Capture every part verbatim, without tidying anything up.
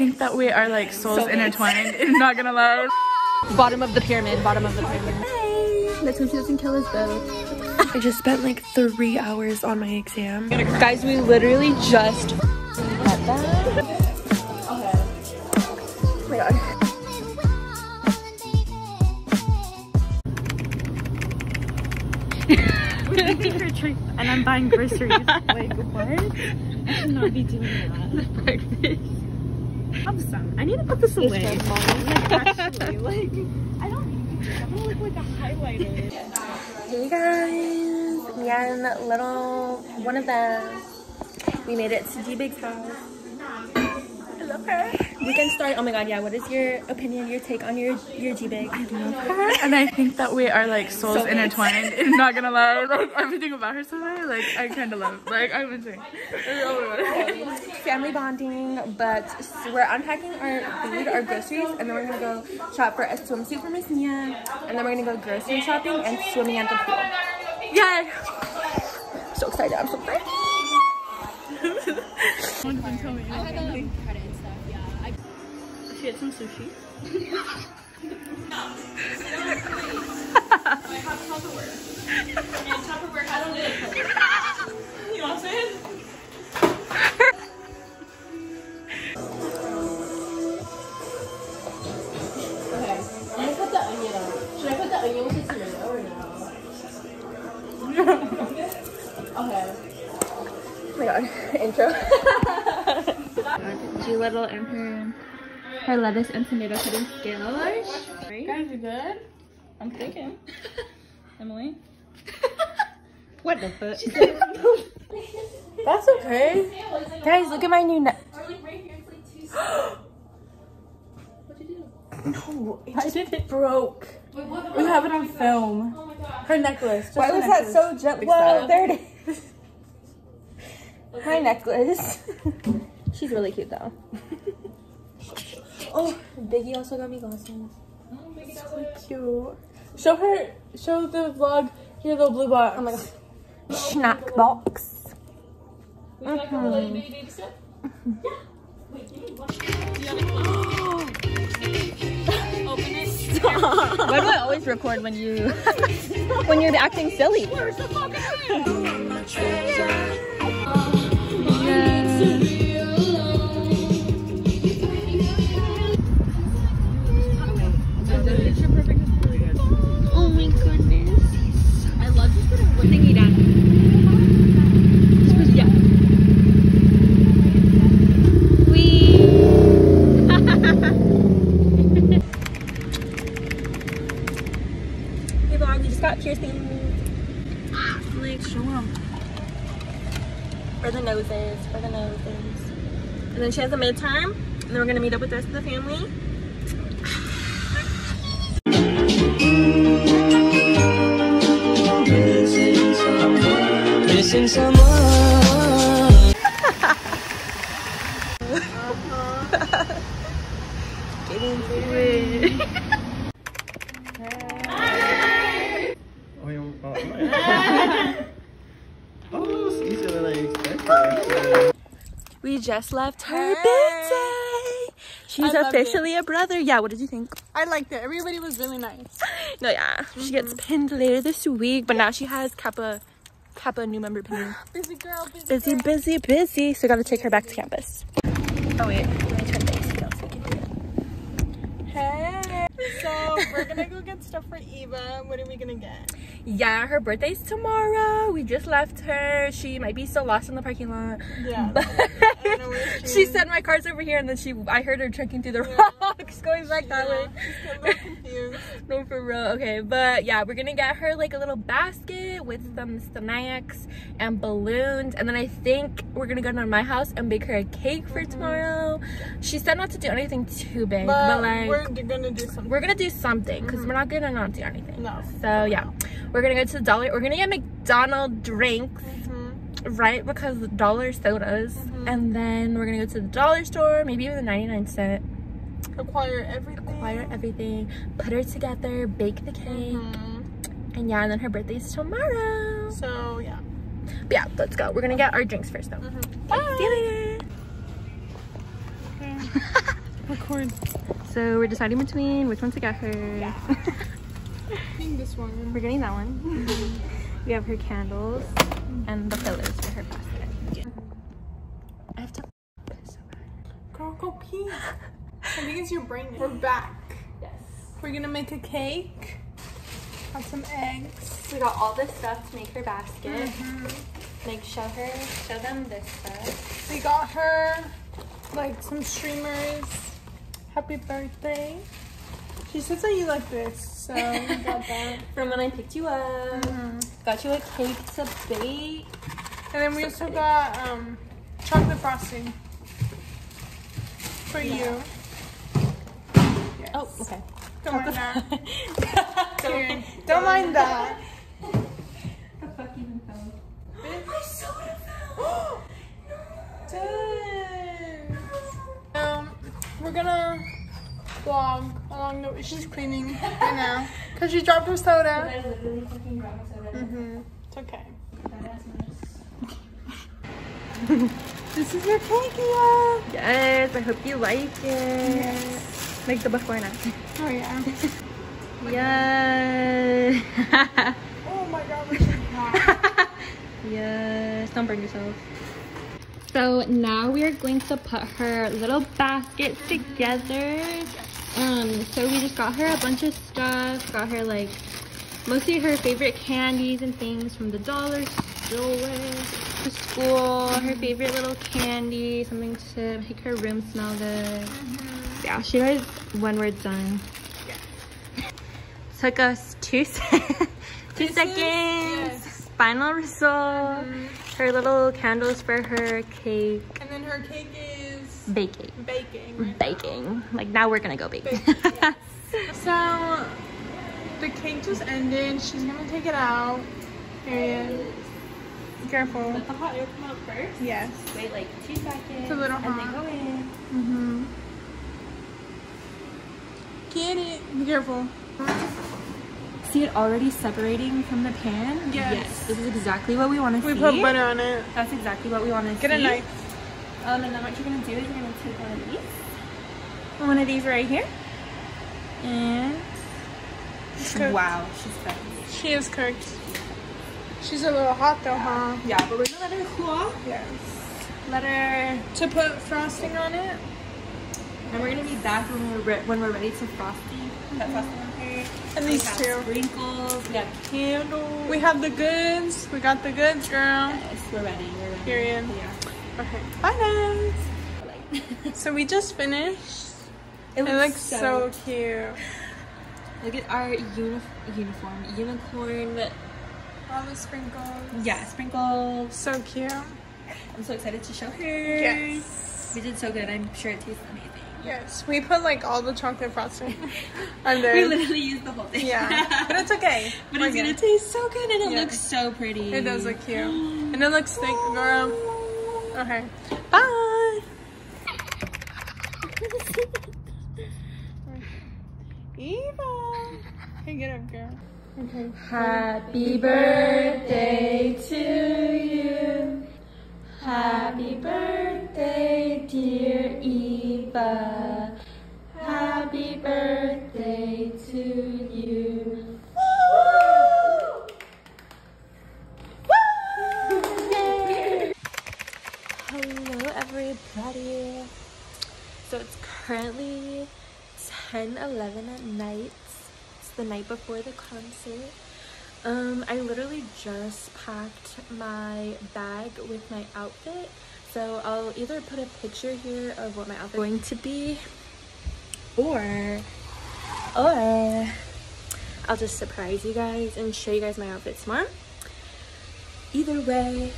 think that we are like souls so intertwined. I'm not gonna lie. Bottom of the pyramid, bottom of the pyramid. Hey, let's hope she doesn't kill us though. I just spent like three hours on my exam. Guys, we literally just got that. Okay. Oh my god. We're looking for a trip and I'm buying groceries. Like, what? I should not be doing that. The breakfast. Have some. I need to put this away. Like, actually, like, I don't, I don't look like a highlighter. Hey guys, Mia and little one of them. We made it to D-Big's house. I love her. We can start. Oh my god, yeah. What is your opinion, your take on your your G-Big? I love her, and I think that we are like souls so intertwined. I'm not gonna lie, like everything about her so far, like I kind of love. Like I'm insane. Family bonding, but we're unpacking our food, our groceries, and then we're gonna go shop for a swimsuit for Miss Mia, and then we're gonna go grocery shopping and swimming at the pool. Yay! So excited! I'm so excited. Should we get some sushi? No. I have Tupperware. And Tupperware had a lid. You know what I'm saying? Okay. I'm gonna put the onion on. Should I put the onion with the tomato or no? Okay. Oh my god. Intro. G Little and her. Her lettuce and tomato pudding skills. Guys, you good? I'm thinking. Emily? What the fuck? That's okay. Guys, look at my new neck. No, it just did it? broke. Wait, what, we have it on film. Oh my God. Her necklace. Just Why was necklace. that so gently? Whoa, there it is. My necklace. She's really cute though. Oh, Biggie also got me glasses. Oh, Biggie so cute. Show her, show the vlog your little blue box. Oh my god. Snack oh, box. Would you like a little baby baby step? Yeah. Wait, you need one. Open it. Stop. Why do I always record when you, when you're acting silly? Where's the fucking yeah. For the noses. And then she has a midterm, and then we're gonna meet up with the rest of the family. Missing someone. Missing someone. Uh-huh. Get into it. Hi. Oh, you're oh, we just left her birthday. She's officially it. a brother. Yeah, what did you think? I liked it. Everybody was really nice. No, yeah. Mm-hmm. She gets pinned later this week, but now she has Kappa, Kappa new member pinning. Busy girl, busy Busy, girl. busy, busy. So gotta take her back to campus. Oh wait, let me turn this down so we can do it. Hey! So we're gonna go get stuff for Eva. What are we gonna get? Yeah, her birthday's tomorrow. We just left her. She might be still lost in the parking lot. Yeah. But I know where she, she said my car's over here, and then she, I heard her trekking through the yeah. rocks, going back yeah. that way. She's a little confused. No, for real. Okay, but yeah, we're gonna get her like a little basket with some snacks and balloons, and then I think we're gonna go down to my house and bake her a cake for mm-hmm. tomorrow. She said not to do anything too big, but, but like we're gonna do something. We're gonna do something because mm-hmm. we're not gonna not do anything. No. So yeah. We're gonna go to the Dollar. We're gonna get McDonald's drinks, mm-hmm. right? Because the Dollar sodas. Mm-hmm. And then we're gonna go to the Dollar store, maybe even the ninety-nine cent. Acquire everything. Acquire everything. Put her together, bake the cake. Mm-hmm. And yeah, and then her birthday's tomorrow. So yeah. But yeah, let's go. We're gonna get our drinks first though. Mm-hmm. Bye. See you later. Okay. Record. So we're deciding between which one to get her. Yeah. Getting this one. We're getting that one. Mm-hmm. We have her candles mm-hmm. and the pillows for her basket. Yeah. I have to piss so bad. Girl, go pee. I think it's your brain. We're back. Yes. We're gonna make a cake. Have some eggs. We got all this stuff to make her basket. Mm-hmm. Like show her, show them this stuff. We got her like some streamers. Happy birthday. She says that you like this, so we got that. From when I picked you up. Mm-hmm. Got you a cake to bake. And then we so also big. got um chocolate frosting. For yeah. you. Yes. Oh, okay. Don't mind that. Don't, Don't mind that. The fuck even fell? My soda fell! No! Dang. Um, we're gonna vlog along the way. She's cleaning right now. Cause she dropped her soda. I literally fucking dropped soda. Mm-hmm. It's okay. This is your cake, Eva! Yes, I hope you like it. Yes. Like the before and after. Oh yeah. Yes. Oh my god, we're so hot. Yes, don't burn yourself. So now we are going to put her little basket together. Um, so we just got her a bunch of stuff. Got her like mostly her favorite candies and things from the dollar store. To school, mm-hmm. her favorite little candy, something to make her room smell good. Mm-hmm. Yeah, she knows when we're done. Yeah. Took us two, se two seconds. Yes. Final result. Mm-hmm. Her little candles for her cake. And then her cake is baking. Baking. Right baking. Now. Like now we're gonna go bake. Baking, yes. So the cake just ended. She's gonna take it out. Period. Careful. Let the hot air come out first. Yes. Wait like two seconds. It's a little hot. And then go in. Mm-hmm. Get it. Be careful. See it already separating from the pan? Yes. Yes. This is exactly what we want to we see. We put butter on it. That's exactly what we want to see. Get a knife. Um, and then what you're going to do is you're going to take one of these. One of these right here. And... She's cooked. Wow. She's cooked. She is cooked. She's a little hot though, yeah. huh? Yeah, but we're gonna let her cool off. Yes. Let her... To put frosting on it. And we're gonna be back when we're, re when we're ready to frosting. Mm-hmm. That frosting on here. And we these have two. Sprinkles, we have candles. We have the goods. We got the goods, girl. Yes, we're ready. We're ready. Period. Yeah. Okay. Bye, guys. So we just finished. It looks, it looks so, so cute. Look at our uni uniform. Unicorn... All the sprinkles. Yeah, sprinkles. So cute. I'm so excited to show her. Yes. We did so good. I'm sure it tastes amazing. Yes. We put like all the chocolate frosting under. We literally used the whole thing. Yeah. But it's okay. But We're it's going to taste so good and it yeah. looks so pretty. It does look cute. And it looks thick, girl. Okay. Bye. Eva. Hey, get up, girl. Okay. Happy birthday to you. Happy birthday, dear Eva. Happy birthday to you. Woo! Woo! Hello, everybody. So it's currently ten eleven at night. The night before the concert. um I literally just packed my bag with my outfit, so I'll either put a picture here of what my outfit is going to be or or I'll just surprise you guys and show you guys my outfit tomorrow. Either way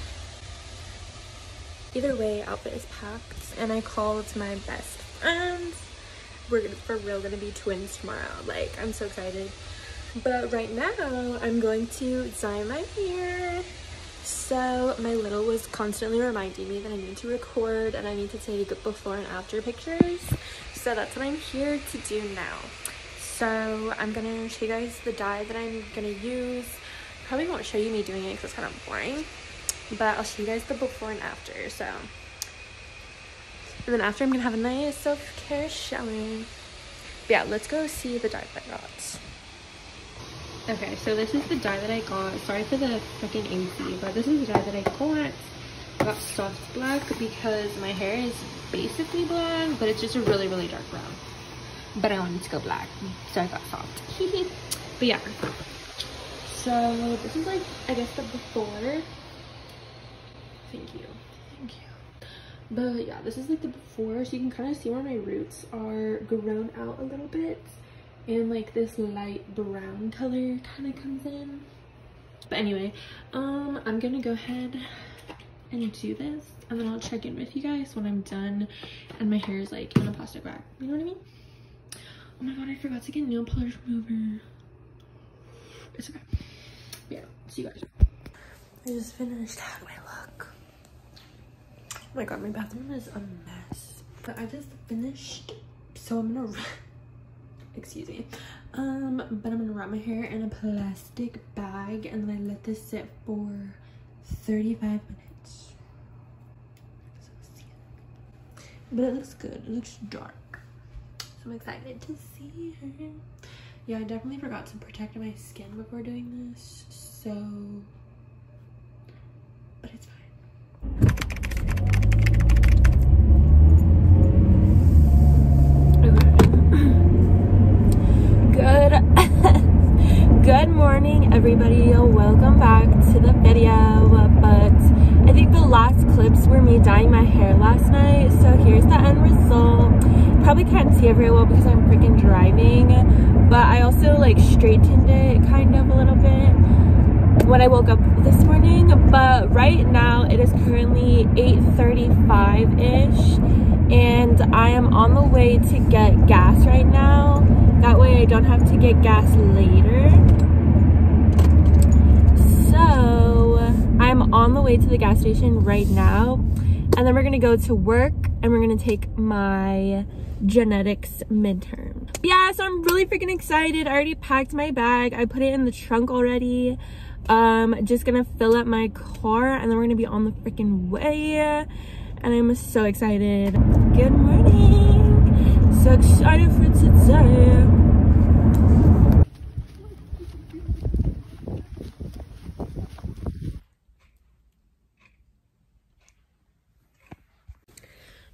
either way outfit is packed, and I called my best friends. We're gonna, for real gonna be twins tomorrow. Like, I'm so excited. But right now, I'm going to dye my hair. So my little was constantly reminding me that I need to record and I need to take before and after pictures. So that's what I'm here to do now. So I'm gonna show you guys the dye that I'm gonna use. Probably won't show you me doing it because it's kind of boring. But I'll show you guys the before and after. So And then after I'm gonna have a nice self-care shower. But yeah, let's go see the dye that I got. Okay, so this is the dye that I got. Sorry for the freaking inky, but this is the dye that I got. I got soft black because my hair is basically black, but it's just a really, really dark brown. But I wanted to go black, so I got soft. But yeah. So this is like, I guess, the before. Thank you. Thank you. But yeah, this is like the before, so you can kind of see where my roots are grown out a little bit. And like this light brown color kind of comes in. But anyway, um, I'm gonna go ahead and do this, and then I'll check in with you guys when I'm done and my hair is like in a plastic wrap. You know what I mean? Oh my god, I forgot to get nail polish remover. It's okay. Yeah, see you guys. I just finished out my look. Oh my god, my bathroom is a mess. But I just finished, so I'm gonna excuse me. Um, but I'm gonna wrap my hair in a plastic bag, and then I let this sit for thirty-five minutes. But it looks good. It looks dark. So I'm excited to see her. Yeah, I definitely forgot to protect my skin before doing this, so, but it's fine. Good, good morning, everybody. Welcome back to the video, but I think the last clips were me dyeing my hair last night, so here's the end result. Probably can't see it very well because I'm freaking driving, but I also like straightened it kind of a little bit when I woke up this morning. But right now it is currently eight thirty-five ish, and I am on the way to get gas right now, that way I don't have to get gas later. So I'm on the way to the gas station right now, and then we're gonna go to work and we're gonna take my genetics midterm. Yeah, so I'm really freaking excited. I already packed my bag. I put it in the trunk already. Um, just gonna fill up my car and then we're gonna be on the freaking way. And I'm so excited. Good morning. So excited for today.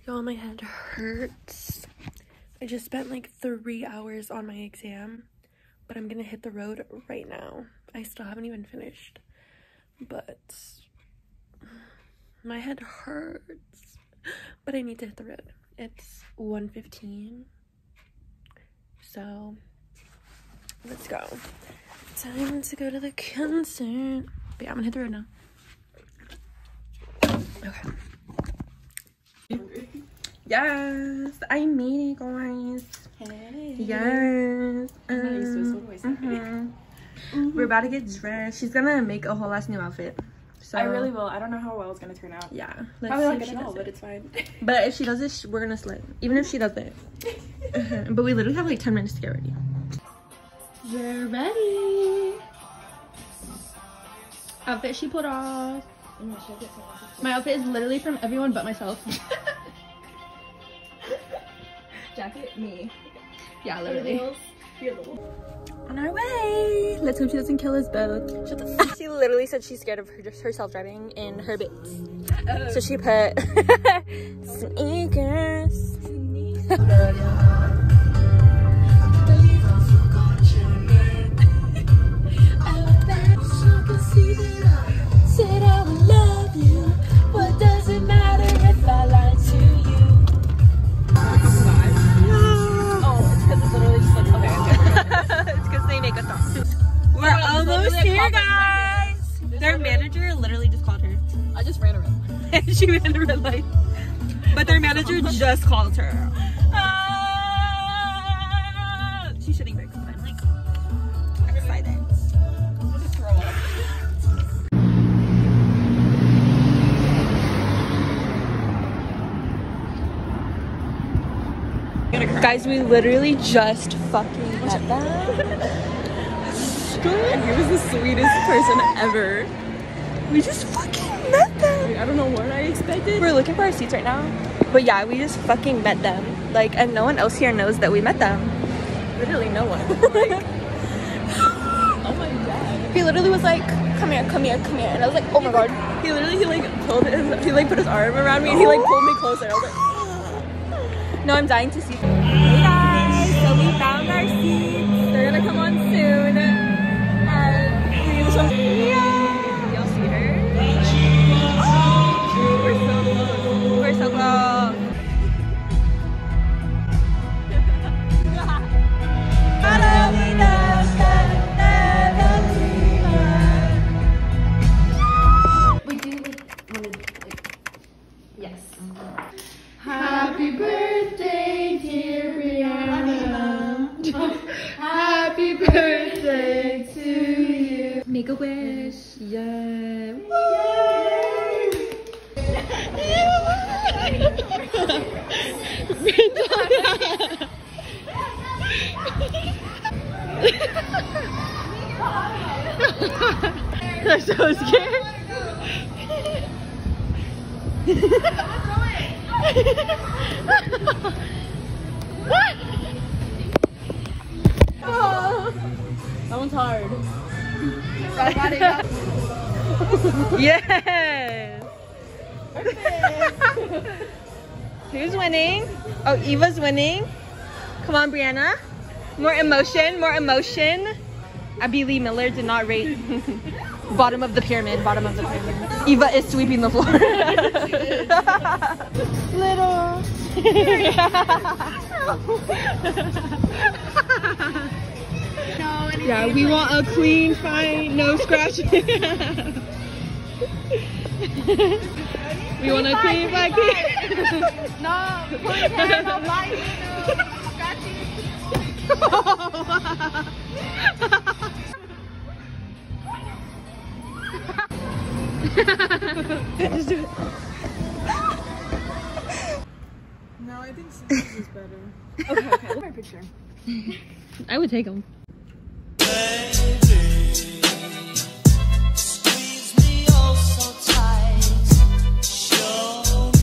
Y'all, my head hurts. I just spent like three hours on my exam, but I'm gonna hit the road right now. I still haven't even finished, but my head hurts, but I need to hit the road. It's one fifteen, so let's go. Time to go to the concert. But yeah, I'm gonna hit the road now. Okay. Yes, I made it, guys. Hey. Yes. Um, mm-hmm. Mm-hmm. We're about to get dressed. She's gonna make a whole ass new outfit. So I really will. I don't know how well it's gonna turn out. Yeah. Let's Probably not gonna know, it. But it's fine. But if she does it, we're gonna slip. Even if she does it. Uh-huh. But we literally have like ten minutes to get ready. We're ready. Outfit she put off. My outfit is literally from everyone but myself. Jacket, me. Yeah, literally. On our way. Let's hope she doesn't kill us both. Shut the f she literally said she's scared of her, herself driving in her bits. Uh-oh. So she put sneakers. Sneakers. She ran a red light, but their manager just called her. Uh, she's shitting bricks. I'm like, I'm excited. I'm gonna throw up. Guys, we literally just fucking met that. And he was the sweetest person ever. We just fucking. nothing. I don't know what I expected. We're looking for our seats right now. But yeah, we just fucking met them. Like, and no one else here knows that we met them. Literally no one. Like, oh my god. He literally was like, come here, come here, come here. And I was like, oh my god. He literally, he like pulled his, he like put his arm around me and he like pulled me closer. I was like, no, I'm dying to see. Hey guys, so we found our seats. They're gonna come on soon. And we usually. Make a wish. Yeah. Woo! They're so scared. Oh. That one's hard. Yes! Who's winning? Oh, Eva's winning. Come on, Brianna. More emotion, more emotion. Abby Lee Miller did not rate. Bottom of the pyramid, bottom of the pyramid. Eva is sweeping the floor. Little. Yeah, we want a clean, fine, no scratches. We want a clean, fine, clean. No, clean hair, no biting, no scratching. Just do it. No, I think scissors is better. Okay, okay, look at our picture. I would take them. Hey.